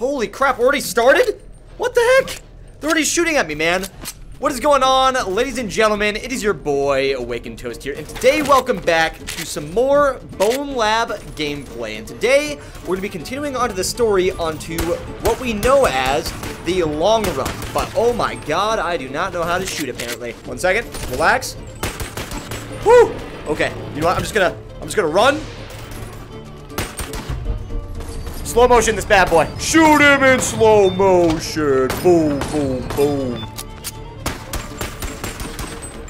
Holy crap, already started? What the heck? They're already shooting at me, man. What is going on, ladies and gentlemen? It is your boy, Awakened Toast here, and today, welcome back to some more BONELAB gameplay. And today, we're gonna be continuing onto the story onto what we know as the long run. But oh my god, I do not know how to shoot, apparently. One second, relax. Woo! Okay, you know what? I'm just gonna run. Slow motion, this bad boy. Shoot him in slow motion. Boom, boom, boom.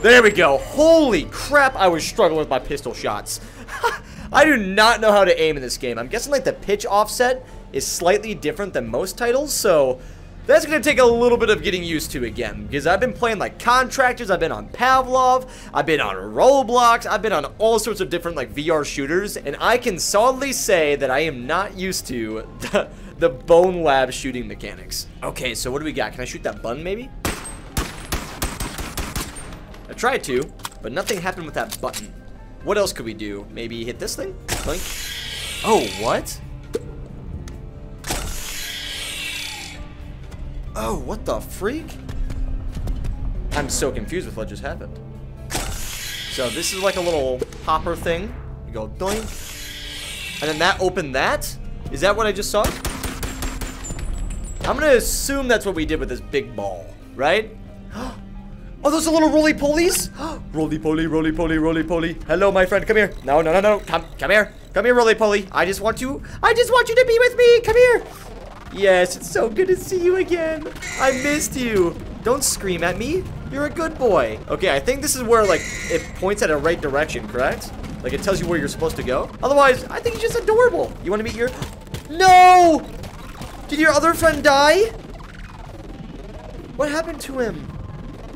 There we go. Holy crap, I was struggling with my pistol shots. I do not know how to aim in this game. I'm guessing like the pitch offset is slightly different than most titles, so that's going to take a little bit of getting used to again, because I've been playing like Contractors, I've been on Pavlov, I've been on Roblox, I've been on all sorts of different like VR shooters, and I can solidly say that I am not used to the BONELAB shooting mechanics. Okay, so what do we got? Can I shoot that button maybe? I tried to, but nothing happened with that button. What else could we do? Maybe hit this thing? Blink. Oh, what? Oh, what the freak? I'm so confused with what just happened. So this is like a little hopper thing. You go doink. And then that opened that? Is that what I just saw? I'm gonna assume that's what we did with this big ball, right? Oh, those are little roly-polies? Roly-poly, roly-poly, roly-poly. Hello, my friend, come here. No, no, no, no, come here. Come here, roly-poly. I just want you to be with me. Come here. Yes, it's so good to see you again. I missed you. Don't scream at me. You're a good boy. Okay, I think this is where, like, it points at a right direction, correct? Like, it tells you where you're supposed to go. Otherwise, I think he's just adorable. You want to meet your... No! Did your other friend die? What happened to him?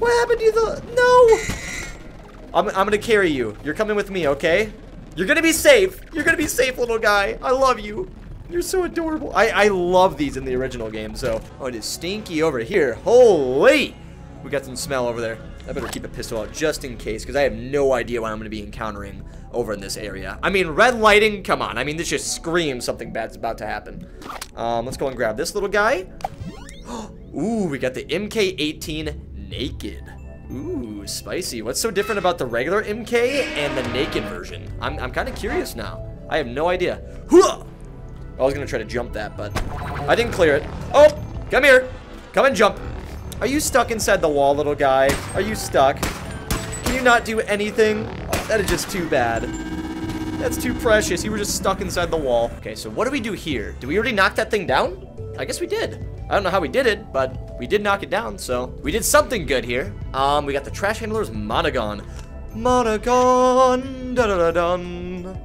What happened to the... No! I'm gonna carry you. You're coming with me, okay? You're gonna be safe. You're gonna be safe, little guy. I love you. You're so adorable. I love these in the original game, so... Oh, it is stinky over here. Holy! We got some smell over there. I better keep a pistol out just in case, because I have no idea what I'm gonna be encountering over in this area. I mean, red lighting, come on. I mean, this just screams something bad's about to happen. Let's go and grab this little guy. Ooh, we got the MK-18... Naked. Ooh, spicy. What's so different about the regular MK and the naked version? I'm kind of curious now. I have no idea. I was going to try to jump that, but I didn't clear it. Oh, come here. Come and jump. Are you stuck inside the wall, little guy? Are you stuck? Can you not do anything? Oh, that is just too bad. That's too precious. You were just stuck inside the wall. Okay, so what do we do here? Did we already knock that thing down? I guess we did. I don't know how we did it, but we did knock it down, so we did something good here. We got the trash handler's Monogon. Monogon, da-da-da-dun.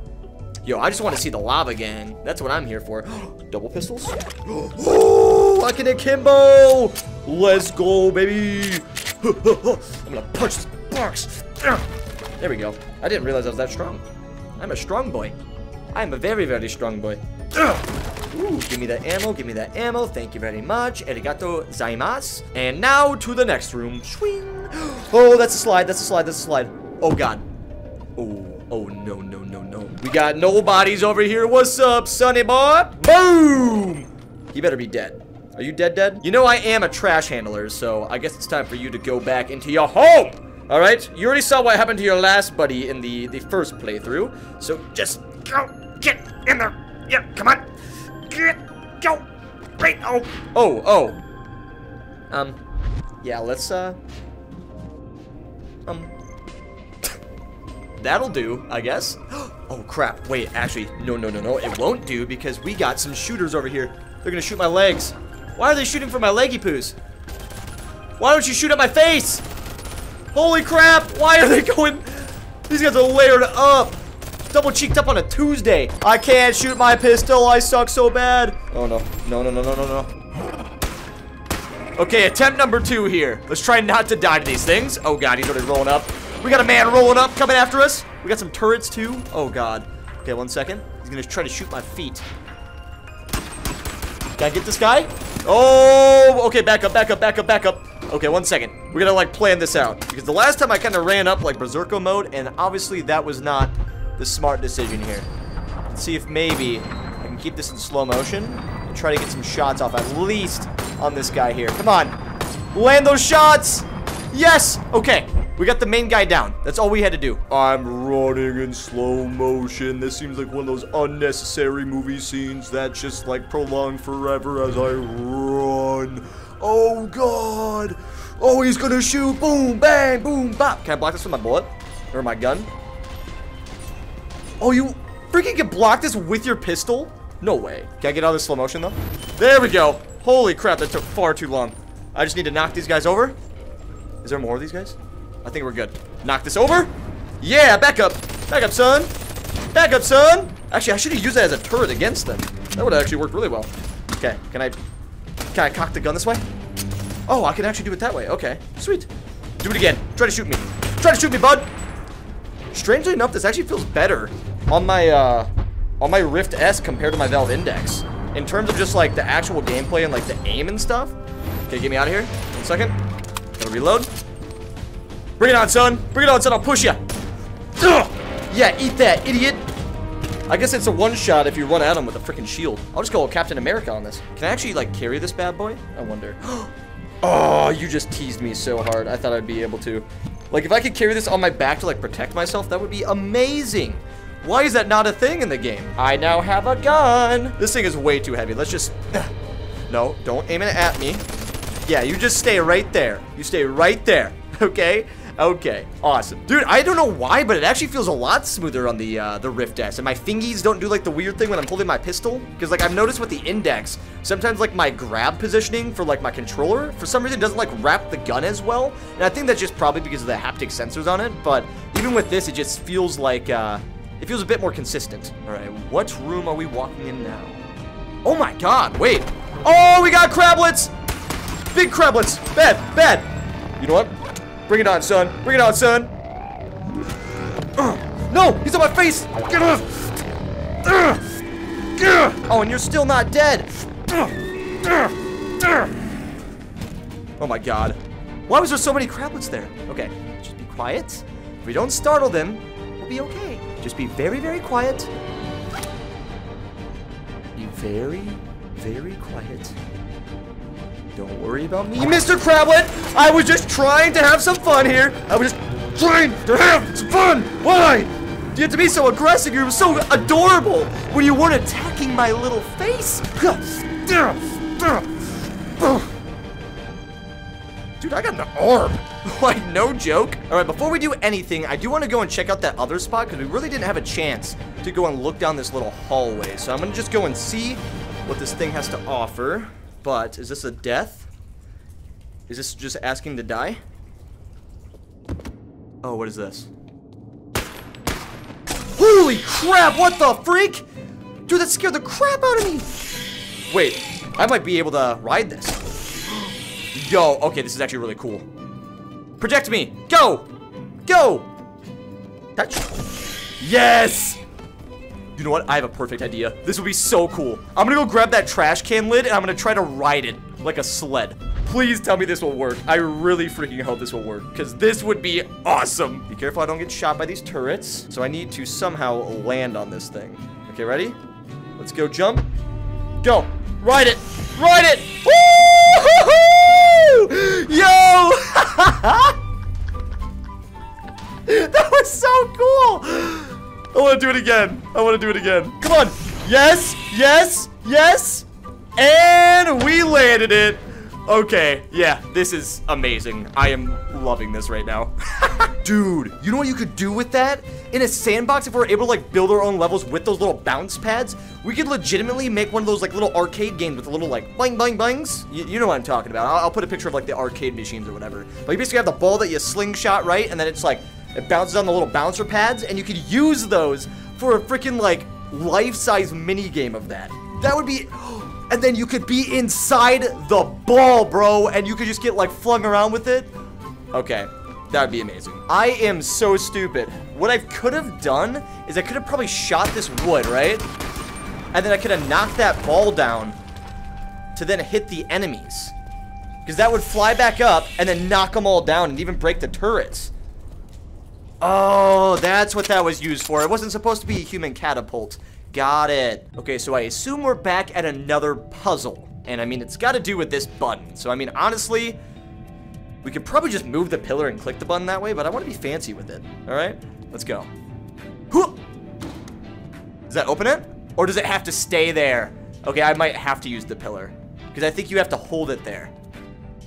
Yo, I just want to see the lava gang. That's what I'm here for. Double pistols. Oh, I can akimbo. Let's go, baby. I'm gonna punch this box. There we go. I didn't realize I was that strong. I'm a strong boy. I'm a very, very strong boy. Ooh, give me that ammo, give me that ammo. Thank you very much. Arigato zaimasu. And now to the next room. Swing. Oh, that's a slide, that's a slide, that's a slide. Oh, God. Oh, no, no, no, no. We got nobodies over here. What's up, sonny boy? Boom! You better be dead. Are you dead? You know I am a trash handler, so I guess it's time for you to go back into your home. All right? You already saw what happened to your last buddy in the first playthrough. So just go get in there. Yeah, come on. Go right. Yeah, let's that'll do, I guess. Oh crap, wait, actually no, it won't do, because we got some shooters over here. They're gonna shoot my legs. Why are they shooting for my leggy poos? Why don't you shoot at my face? Holy crap, why are they going? These guys are layered up. Double cheeked up on a Tuesday. I can't shoot my pistol. I suck so bad. Oh, no. No. Okay, attempt number 2 here. Let's try not to die to these things. Oh, God. He's already rolling up. We got a man rolling up coming after us. We got some turrets, too. Oh, God. Okay, one second. He's going to try to shoot my feet. Can I get this guy? Oh, okay. Back up. Okay, one second. We're going to, like, plan this out. Because the last time I kind of ran up, like, Berserker mode, and obviously that was not... the smart decision here. Let's see if maybe I can keep this in slow motion. and try to get some shots off, at least on this guy here. Come on. Land those shots. Yes. Okay. We got the main guy down. That's all we had to do. I'm running in slow motion. This seems like one of those unnecessary movie scenes that's just like prolonged forever as I run. Oh, God. Oh, he's gonna shoot. Boom, bang, boom, bop. Can I block this with my bullet? Or my gun? Oh, you freaking can block this with your pistol? No way. Can I get out of this slow motion, though? There we go. Holy crap, that took far too long. I just need to knock these guys over. Is there more of these guys? I think we're good. Knock this over. Yeah, back up. Back up, son. Back up, son. Actually, I should have used that as a turret against them. That would have actually worked really well. Okay, can I cock the gun this way? Oh, I can actually do it that way. Okay, sweet. Do it again. Try to shoot me. Try to shoot me, bud. Strangely enough, this actually feels better on my Rift S compared to my Valve Index. In terms of just like the actual gameplay and like the aim and stuff. Okay, get me out of here. 1 second. Gotta reload. Bring it on, son. Bring it on, son. I'll push you. Yeah, eat that, idiot. I guess it's a one-shot if you run at him with a freaking shield. I'll just go Captain America on this. Can I actually, like, carry this bad boy? I wonder. Oh, you just teased me so hard. I thought I'd be able to. Like, if I could carry this on my back to, like, protect myself, that would be amazing. Why is that not a thing in the game? I now have a gun. This thing is way too heavy. Let's just... No, don't aim it at me. Yeah, you just stay right there. You stay right there, okay? Okay, awesome. Dude, I don't know why, but it actually feels a lot smoother on the Rift S. And my fingies don't do, like, the weird thing when I'm holding my pistol. Because, like, I've noticed with the Index, sometimes, like, my grab positioning for, like, my controller, for some reason, doesn't, like, wrap the gun as well. And I think that's just probably because of the haptic sensors on it. But even with this, it just feels like, it feels a bit more consistent. All right, what room are we walking in now? Oh, my God, wait. Oh, we got crablets. Big crablets. Bad, bad. You know what? Bring it on, son. Bring it on, son. No, he's on my face. Get off. Oh, and you're still not dead. Oh, my God. Why was there so many crablets there? Okay, just be quiet. If we don't startle them, we'll be okay. Just be very, very quiet. Be very, very quiet. Don't worry about me, Mr. Crablet. I was just trying to have some fun here. I was just trying to have some fun. Why? You had to be so aggressive. You were so adorable when you weren't attacking my little face. Dude, I got an arm. Like, no joke. All right, before we do anything, I do want to go and check out that other spot because we really didn't have a chance to go and look down this little hallway. So I'm going to just go and see what this thing has to offer. But, is this a death? Is this just asking to die? Oh, what is this? Holy crap, what the freak? Dude, that scared the crap out of me. Wait, I might be able to ride this. Yo, okay, this is actually really cool. Project me, go! Go! Touch. Yes! You know what? I have a perfect idea. This would be so cool. I'm gonna go grab that trash can lid and I'm gonna try to ride it like a sled. Please tell me this will work. I really freaking hope this will work because this would be awesome. Be careful I don't get shot by these turrets. So I need to somehow land on this thing. Okay, ready? Let's go jump. Go. Ride it. Ride it. Woo-hoo-hoo! Yo! That was so cool. I want to do it again. I want to do it again. Come on. Yes, yes, yes. And we landed it. Okay. Yeah, this is amazing. I am loving this right now. Dude, you know what you could do with that? In a sandbox, if we're able to, like, build our own levels with those little bounce pads, we could legitimately make one of those, like, little arcade games with the little, like, bling, bling, blings. You know what I'm talking about. I'll put a picture of, like, the arcade machines or whatever. But you basically have the ball that you slingshot, right? And then it's, like, it bounces on the little bouncer pads, and you could use those for a freaking, like, life-size mini-game of that. That would be... And then you could be inside the ball, bro, and you could just get, like, flung around with it. Okay, that would be amazing. I am so stupid. What I could have done is I could have probably shot this wood, right? And then I could have knocked that ball down to then hit the enemies. Because that would fly back up and then knock them all down and even break the turrets. Oh, that's what that was used for. It wasn't supposed to be a human catapult. Got it. Okay, so I assume we're back at another puzzle. And I mean, it's got to do with this button. So I mean, honestly, we could probably just move the pillar and click the button that way, but I want to be fancy with it. All right, let's go. Does that open it? Or does it have to stay there? Okay, I might have to use the pillar because I think you have to hold it there.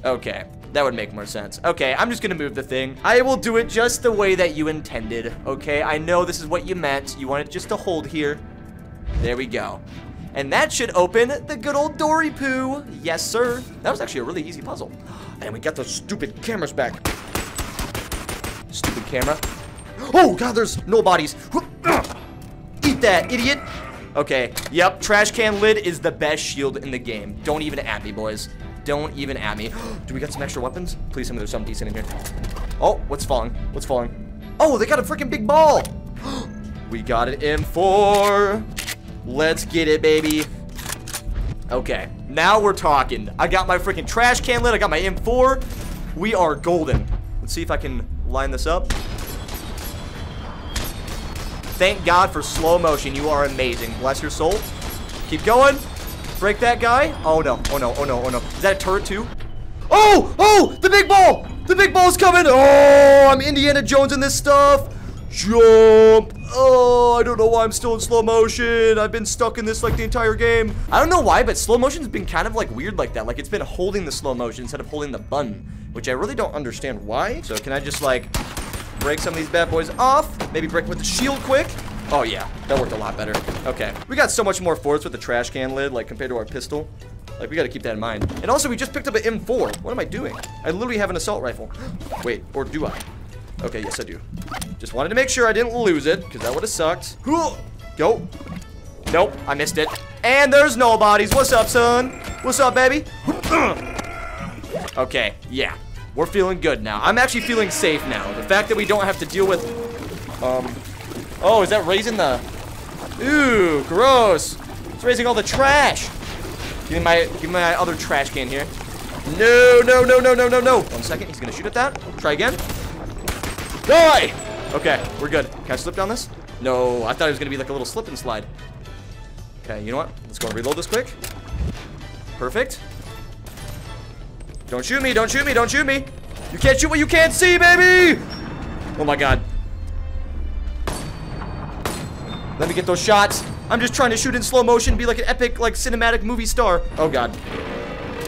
Okay, that would make more sense. Okay, I'm just gonna move the thing. I will do it just the way that you intended, okay? I know this is what you meant. You wanted just to hold here. There we go. And that should open the good old dory poo. Yes, sir. That was actually a really easy puzzle. And we got those stupid cameras back. Stupid camera. Oh, God, there's no bodies. Eat that, idiot. Okay, yep, trash can lid is the best shield in the game. Don't even at me, boys. Don't even at me. Do we got some extra weapons? Please tell me there's something decent in here. Oh, what's falling? What's falling? Oh, they got a freaking big ball. We got an M4. Let's get it, baby. Okay, now we're talking. I got my freaking trash can lid. I got my M4. We are golden. Let's see if I can line this up. Thank God for slow motion. You are amazing. Bless your soul. Keep going. Break that guy. Oh, no. Oh, no. Oh, no. Oh, no. Is that a turret, too? Oh! Oh! The big ball! The big ball's coming! Oh! I'm Indiana Jones in this stuff. Jump! Oh, I don't know why I'm still in slow motion. I've been stuck in this, like, the entire game. I don't know why, but slow motion's been kind of, like, weird like that. Like, it's been holding the slow motion instead of holding the button, which I really don't understand why. So, can I just, like, break some of these bad boys off? Maybe break with the shield quick? Oh, yeah, that worked a lot better. Okay, we got so much more force with the trash can lid, like, compared to our pistol. Like, we gotta keep that in mind. And also, we just picked up an M4. What am I doing? I literally have an assault rifle. Wait, or do I? Okay, yes, I do. Just wanted to make sure I didn't lose it, because that would've sucked. Go. Nope, I missed it. And there's no bodies. What's up, son? What's up, baby? Okay, yeah. We're feeling good now. I'm actually feeling safe now. The fact that we don't have to deal with, oh, is that raising the, ooh, gross. It's raising all the trash. Give me my other trash can here. No. 1 second, he's gonna shoot at that. Try again. Die! Okay, we're good. Can I slip down this? No, I thought it was gonna be like a little slip and slide. Okay, you know what? Let's go and reload this quick. Perfect. Don't shoot me, don't shoot me, don't shoot me. You can't shoot what you can't see, baby! Oh my God. Let me get those shots. I'm just trying to shoot in slow motion, be like an epic, like, cinematic movie star. Oh God.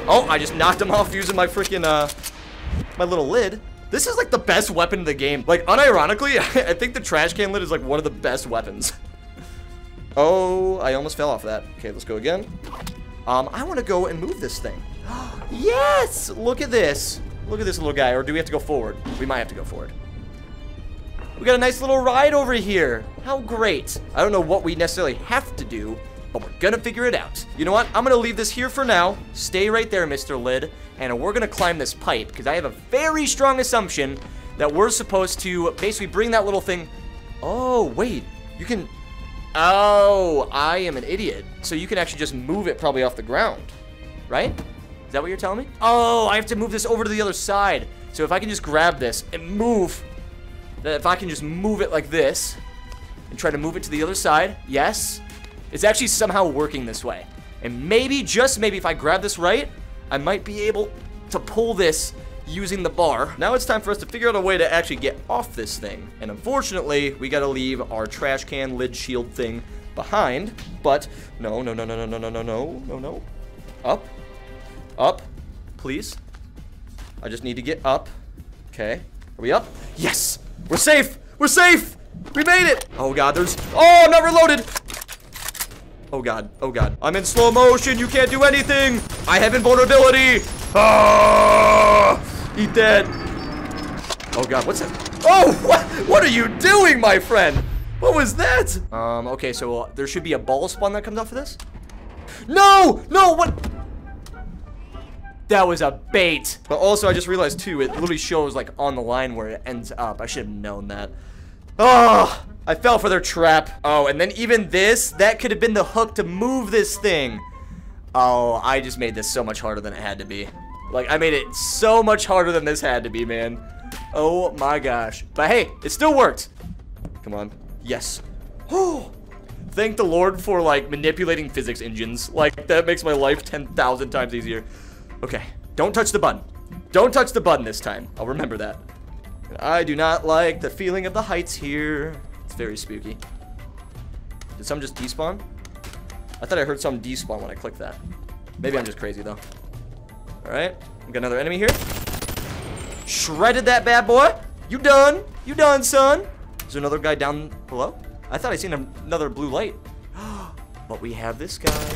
Oh, I just knocked him off using my freaking, my little lid. This is like the best weapon in the game. Like, unironically, I think the trash can lid is like one of the best weapons. Oh, I almost fell off that. Okay, let's go again. I wanna go and move this thing. Yes! Look at this. Look at this little guy. Or do we have to go forward? We might have to go forward. We got a nice little ride over here. How great. I don't know what we necessarily have to do, but we're gonna figure it out. You know what? I'm gonna leave this here for now. Stay right there, Mr. Lid. And we're gonna climb this pipe, because I have a very strong assumption that we're supposed to basically bring that little thing. Oh, wait. You can... Oh, I am an idiot. So you can actually just move it probably off the ground, right? Is that what you're telling me? Oh, I have to move this over to the other side. So if I can just grab this and move, if I can just move it like this and try to move it to the other side, yes, it's actually somehow working this way. And maybe, just maybe, if I grab this right, I might be able to pull this using the bar. Now it's time for us to figure out a way to actually get off this thing. And unfortunately, we gotta leave our trash can lid shield thing behind, but no. Up. Up, please. I just need to get up. Okay, are we up? Yes, we're safe. We're safe. We made it. Oh God, there's. Oh, I'm not reloaded. Oh God. Oh God. I'm in slow motion. You can't do anything. I have invulnerability. Ah! Eat that. Oh God. What's that? Oh, what? What are you doing, my friend? What was that? Okay, so there should be a ball spawn that comes off of this. No. What? That was a bait. But also, I just realized, too, it literally shows, like, on the line where it ends up. I should have known that. Oh, I fell for their trap. Oh, and then even this, that could have been the hook to move this thing. Oh, I just made this so much harder than it had to be. Like, I made it so much harder than this had to be, man. Oh, my gosh. But, hey, it still worked. Come on. Yes. Oh, Thank the Lord for, like, manipulating physics engines. Like, that makes my life 10,000 times easier. Okay. Don't touch the button. Don't touch the button this time. I'll remember that. I do not like the feeling of the heights here. It's very spooky. Did some just despawn? I thought I heard some despawn when I clicked that. Maybe I'm just crazy, though. Alright. Got another enemy here. Shredded that bad boy. You done. You done, son. Is there another guy down below? I thought I seen another blue light. But we have this guy.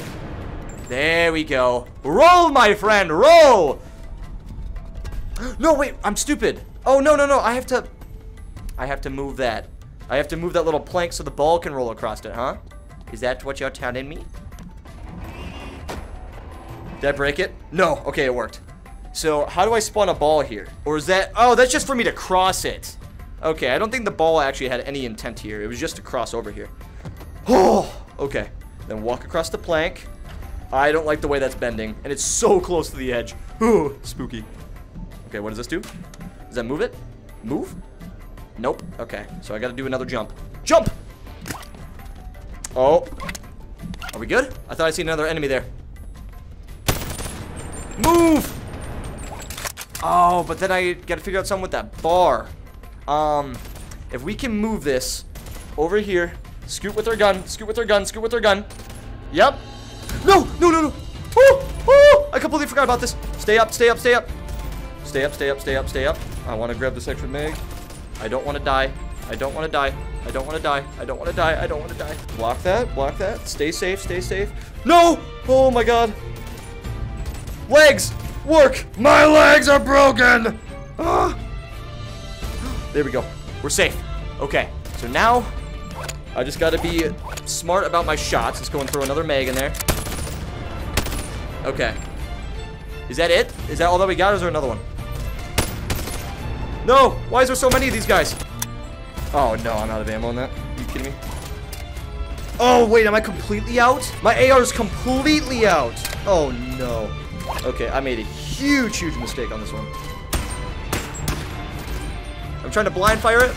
There we go. Roll, my friend. Roll. No, wait. I'm stupid. Oh, no, no, no. I have to move that. I have to move that little plank so the ball can roll across it, huh? Is that what you're telling me? Did I break it? No. Okay, it worked. So, how do I spawn a ball here? Or is that... Oh, that's just for me to cross it. Okay, I don't think the ball actually had any intent here. It was just to cross over here. Oh, okay. Then walk across the plank. I don't like the way that's bending. And it's so close to the edge. Ooh, spooky. Okay, what does this do? Does that move it? Move? Nope. Okay, so I gotta do another jump. Jump! Oh. Are we good? I thought I seen another enemy there. Move! Oh, but then I gotta figure out something with that bar. If we can move this over here, scoot with our gun, scoot with our gun, scoot with our gun. Yep. No, no, no, no. Oh, oh, I completely forgot about this. Stay up, stay up, stay up. Stay up, stay up, stay up, stay up. I want to grab this extra mag. I don't want to die. I don't want to die. I don't want to die. I don't want to die. I don't want to die. Block that, block that. Stay safe, stay safe. No! Oh my god. Legs! Work! My legs are broken! Ah. There we go. We're safe. Okay. So now, I just gotta be smart about my shots. Let's go and throw another mag in there. Okay. Is that it? Is that all that we got? Or is there another one? No! Why is there so many of these guys? Oh, no. I'm out of ammo on that. Are you kidding me? Oh, wait. Am I completely out? My AR is completely out. Oh, no. Okay, I made a huge, huge mistake on this one. I'm trying to blind fire it.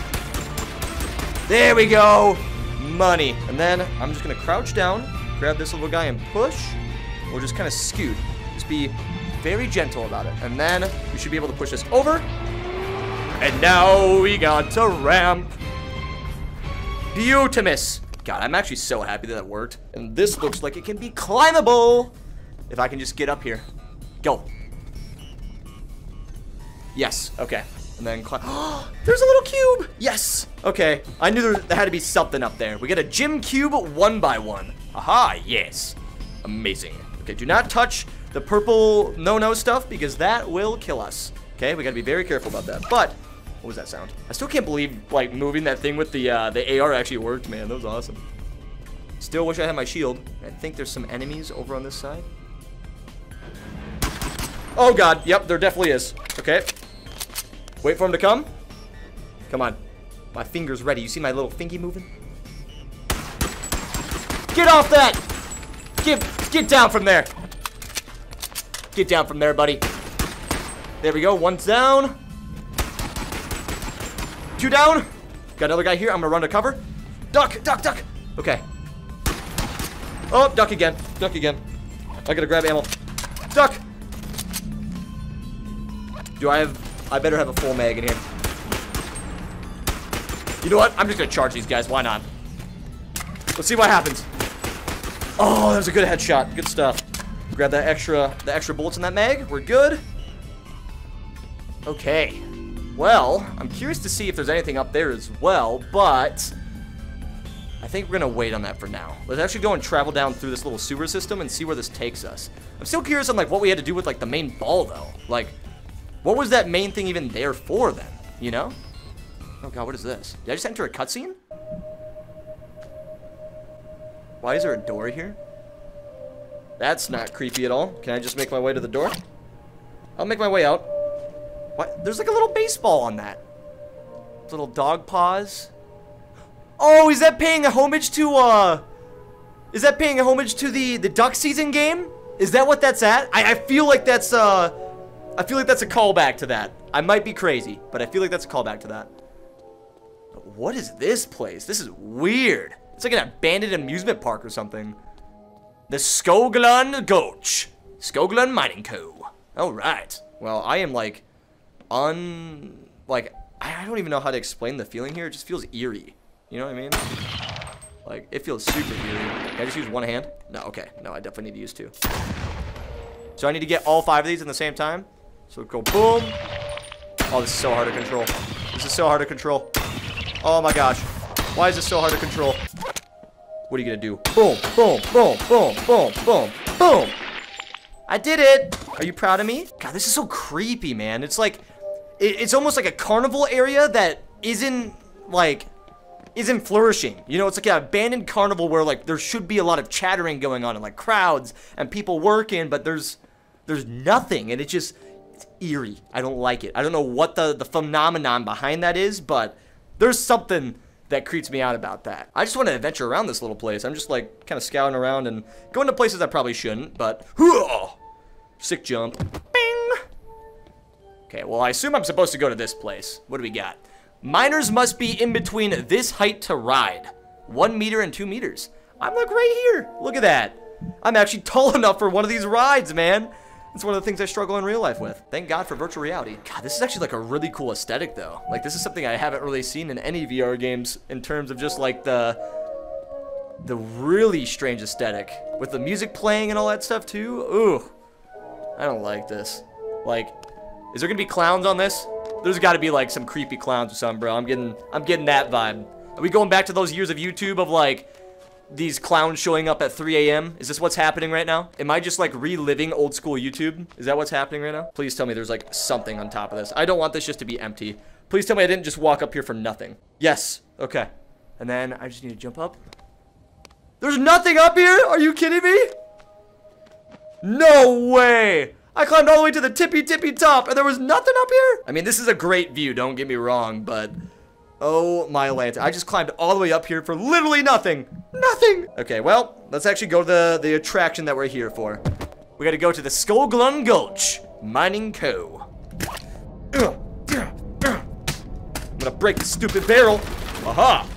There we go. Money. And then I'm just going to crouch down, grab this little guy and push. Or just kind of scoot. Just be very gentle about it. And then we should be able to push this over. And now we got to ramp. Beautimus. God, I'm actually so happy that it worked. And this looks like it can be climbable. If I can just get up here. Go. Yes. Okay. And then climb. Oh, there's a little cube. Yes. Okay. I knew there had to be something up there. We got a gym cube 1x1. Aha. Yes. Amazing. Okay. Do not touch the purple no-no stuff because that will kill us. Okay. We got to be very careful about that. But what was that sound? I still can't believe like moving that thing with the AR actually worked, man. That was awesome. Still wish I had my shield. I think there's some enemies over on this side. Oh, God. Yep, there definitely is. Okay. Wait for him to come. Come on. My finger's ready. You see my little thingy moving? Get off that! Get down from there. Get down from there, buddy. There we go. One's down. Two down. Got another guy here. I'm going to run to cover. Duck, duck, duck. Okay. Oh, duck again. Duck again. I got to grab ammo. Duck. I better have a full mag in here. You know what? I'm just gonna charge these guys. Why not? Let's see what happens. Oh, that was a good headshot. Good stuff. Grab that the extra bullets in that mag. We're good. Okay. Well, I'm curious to see if there's anything up there as well, but I think we're gonna wait on that for now. Let's actually go and travel down through this little sewer system and see where this takes us. I'm still curious on like what we had to do with like the main ball though. Like, what was that main thing even there for then? You know? Oh god, what is this? Did I just enter a cutscene? Why is there a door here? That's not creepy at all. Can I just make my way to the door? I'll make my way out. What? There's like a little baseball on that. Little dog paws. Oh, is that paying a homage to, is that paying a homage to the duck season game? Is that what that's at? I feel like that's, I feel like that's a callback to that. I might be crazy, but I feel like that's a callback to that. But what is this place? This is weird. It's like an abandoned amusement park or something. The Skoglund Gulch. Skoglund Mining Co. Alright. Well, I am like... I don't even know how to explain the feeling here. It just feels eerie. You know what I mean? Like, it feels super eerie. Can I just use one hand? No, okay. No, I definitely need to use two. So I need to get all five of these in the same time. So go boom. Oh, this is so hard to control. This is so hard to control. Oh my gosh. Why is this so hard to control? What are you gonna do? Boom, boom, boom, boom, boom, boom, boom. I did it. Are you proud of me? God, this is so creepy, man. It's like, it's almost like a carnival area that isn't like, isn't flourishing. You know, it's like an abandoned carnival where like there should be a lot of chattering going on and like crowds and people working, but there's nothing, and it's just, it's eerie. I don't like it. I don't know what the phenomenon behind that is, but there's something that creeps me out about that. I just want to adventure around this little place. I'm just like kind of scouting around and going to places I probably shouldn't, but sick jump. Bing. Okay, well I assume I'm supposed to go to this place. What do we got? Miners must be in between this height to ride. 1 meter and 2 meters. I'm like right here. Look at that. I'm actually tall enough for one of these rides, man. It's one of the things I struggle in real life with. Thank God for virtual reality. God, this is actually like a really cool aesthetic though. Like this is something I haven't really seen in any VR games in terms of just like the really strange aesthetic. With the music playing and all that stuff too. Ooh, I don't like this. Like, is there gonna be clowns on this? There's got to be like some creepy clowns or something, bro. I'm getting that vibe. Are we going back to those years of YouTube of like these clowns showing up at 3 a.m.? Is this what's happening right now? Am I just like reliving old school YouTube? Is that what's happening right now? Please tell me there's like something on top of this. I don't want this just to be empty. Please tell me I didn't just walk up here for nothing. Yes. Okay. And then I just need to jump up. There's nothing up here? Are you kidding me? No way. I climbed all the way to the tippy top and there was nothing up here? I mean, this is a great view, don't get me wrong, but oh my lanta. I just climbed all the way up here for literally nothing. Nothing. Okay, well, let's actually go to the attraction that we're here for. We gotta go to the Skoglund Gulch Mining Co. I'm gonna break the stupid barrel. Aha.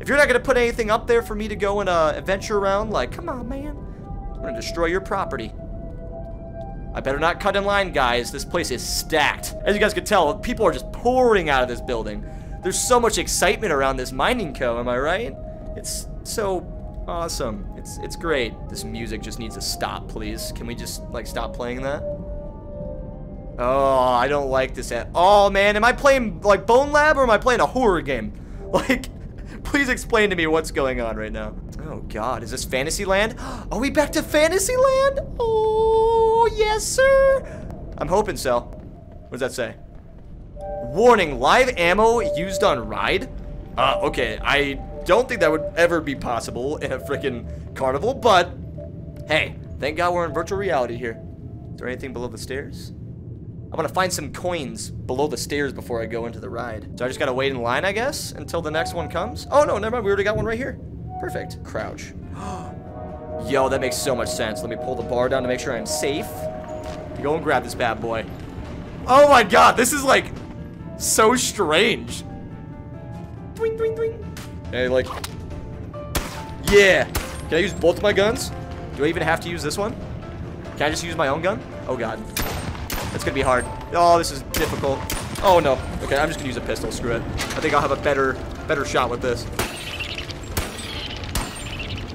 If you're not gonna put anything up there for me to go and adventure around, like, come on, man. I'm gonna destroy your property. I better not cut in line, guys. This place is stacked. As you guys can tell, people are just pouring out of this building. There's so much excitement around this mining co, am I right? It's so awesome. It's great. This music just needs to stop, please. Can we just, like, stop playing that? Oh, I don't like this at all, man. Am I playing, like, BONELAB or am I playing a horror game? Like, please explain to me what's going on right now. Oh, God. Is this Fantasyland? Are we back to Fantasyland? Oh. Yes, sir. I'm hoping so. What does that say? Warning, live ammo used on ride? Okay, I don't think that would ever be possible in a freaking carnival, but hey, thank God we're in virtual reality here. Is there anything below the stairs? I want to find some coins below the stairs before I go into the ride. So I just got to wait in line, I guess, until the next one comes. Oh, no, never mind. We already got one right here. Perfect. Crouch. Yo, that makes so much sense. Let me pull the bar down to make sure I'm safe. Go and grab this bad boy. Oh my God, this is like so strange. Dwing, dwing, dwing. Hey, like, yeah. Can I use both of my guns? Do I even have to use this one? Can I just use my own gun? Oh God, that's gonna be hard. Oh, this is difficult. Oh no. Okay, I'm just gonna use a pistol. Screw it. I think I'll have a better shot with this.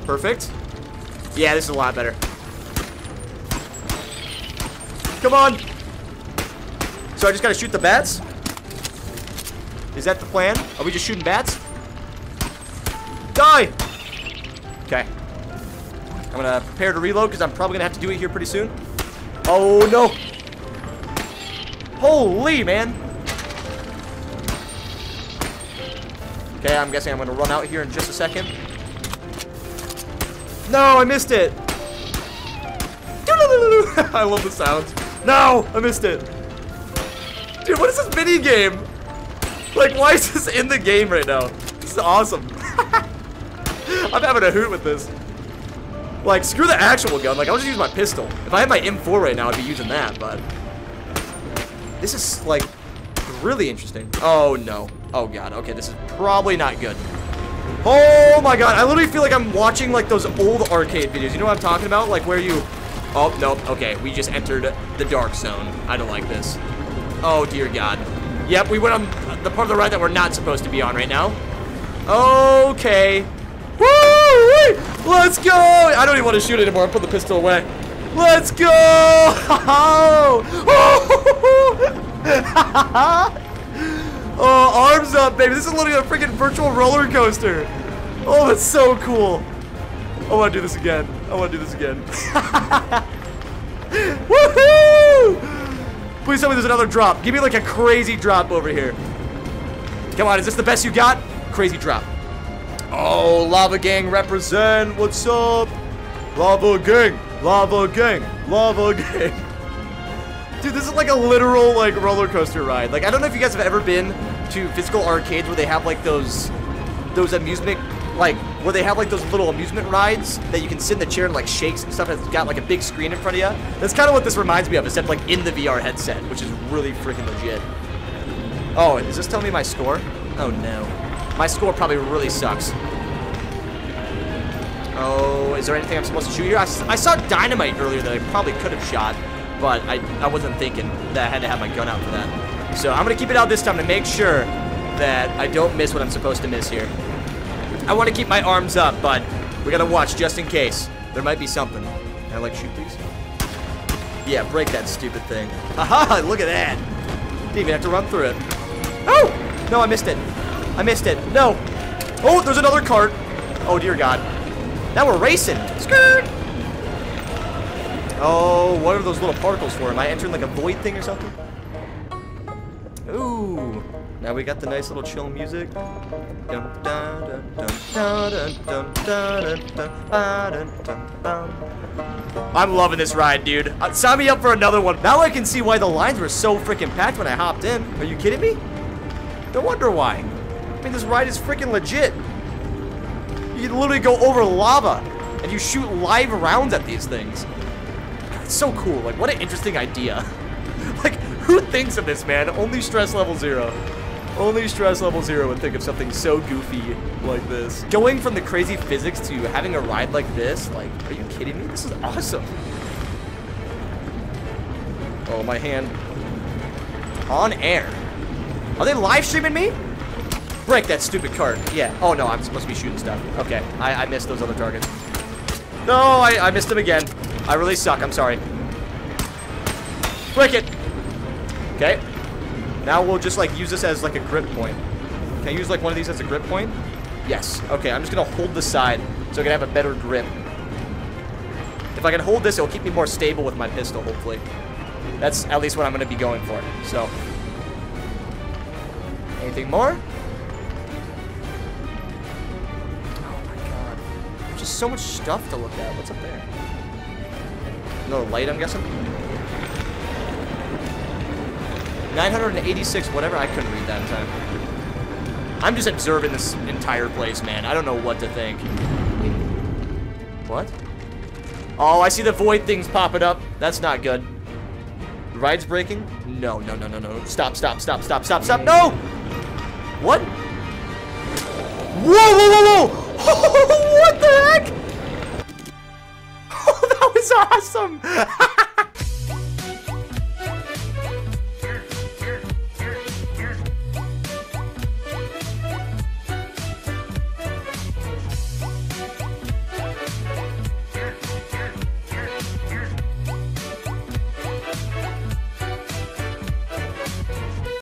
Perfect. Yeah, this is a lot better. Come on. So I just gotta shoot the bats? Is that the plan? Are we just shooting bats? Die! Okay. I'm gonna prepare to reload because I'm probably gonna have to do it here pretty soon. Oh no! Holy man! Okay, I'm guessing I'm gonna run out here in just a second. No, I missed it. I love the sounds. No, I missed it. Dude, what is this mini game? Like, why is this in the game right now? This is awesome. I'm having a hoot with this. Like, screw the actual gun. Like, I'll just use my pistol. If I had my M4 right now, I'd be using that, but this is, like, really interesting. Oh, no. Oh, God. Okay, this is probably not good. Oh my god, I literally feel like I'm watching like those old arcade videos. You know what I'm talking about? Like where you... Oh, no. Okay, we just entered the dark zone. I don't like this. Oh, dear god. Yep, we went on the part of the ride that we're not supposed to be on right now. Okay. Woo! Let's go! I don't even want to shoot anymore. Put the pistol away. Let's go! Oh, arms up, baby. This is literally a freaking virtual roller coaster. Oh, that's so cool. I want to do this again. I want to do this again. Woohoo! Please tell me there's another drop. Give me like a crazy drop over here. Come on, is this the best you got? Crazy drop. Oh, Lava Gang represent. What's up? Lava Gang. Lava Gang. Lava Gang. Dude, this is like a literal like roller coaster ride. Like, I don't know if you guys have ever been to physical arcades where they have like those amusement, like where they have like those little amusement rides that you can sit in the chair and like shakes and stuff. It's got like a big screen in front of you. That's kind of what this reminds me of, except like in the VR headset, which is really freaking legit. Oh, is this telling me my score? Oh no. My score probably really sucks. Oh, is there anything I'm supposed to shoot here? I saw dynamite earlier that I probably could have shot, but I wasn't thinking that I had to have my gun out for that. So I'm going to keep it out this time to make sure that I don't miss what I'm supposed to miss here. I want to keep my arms up, but we got to watch just in case. There might be something. Can I, like, shoot these? Yeah, break that stupid thing. Haha, look at that. Didn't even have to run through it. Oh! No, I missed it. I missed it. No. Oh, there's another cart. Oh, dear God. Now we're racing. Skirt. Oh, what are those little particles for? Am I entering like a void thing or something? Ooh. Now we got the nice little chill music. I'm loving this ride, dude. Sign me up for another one. Now I can see why the lines were so freaking packed when I hopped in. Are you kidding me? No wonder why. I mean, this ride is freaking legit. You literally go over lava, and you shoot live rounds at these things. God, it's so cool. Like, what an interesting idea. Like, who thinks of this, man? Only stress level zero. Only stress level zero would think of something so goofy like this. Going from the crazy physics to having a ride like this, like, are you kidding me? This is awesome. Oh, my hand. On air. Are they live streaming me? Break that stupid cart. Yeah. Oh, no, I'm supposed to be shooting stuff. Okay. I missed those other targets. No, I missed them again. I really suck. I'm sorry. Break it. Okay. Now we'll just, like, use this as, like, a grip point. Can I use, like, one of these as a grip point? Yes. Okay, I'm just going to hold the side so I can have a better grip. If I can hold this, it'll keep me more stable with my pistol, hopefully. That's at least what I'm going to be going for. So. Anything more? Just so much stuff to look at. What's up there? Another light, I'm guessing? 986, whatever. I couldn't read that in time. I'm just observing this entire place, man. I don't know what to think. What? Oh, I see the void things popping up. That's not good. The ride's breaking? No, no, no, no, no. Stop, stop, stop, stop, stop, stop. No! What? Whoa, whoa, whoa, whoa! What the heck? Oh, that was awesome!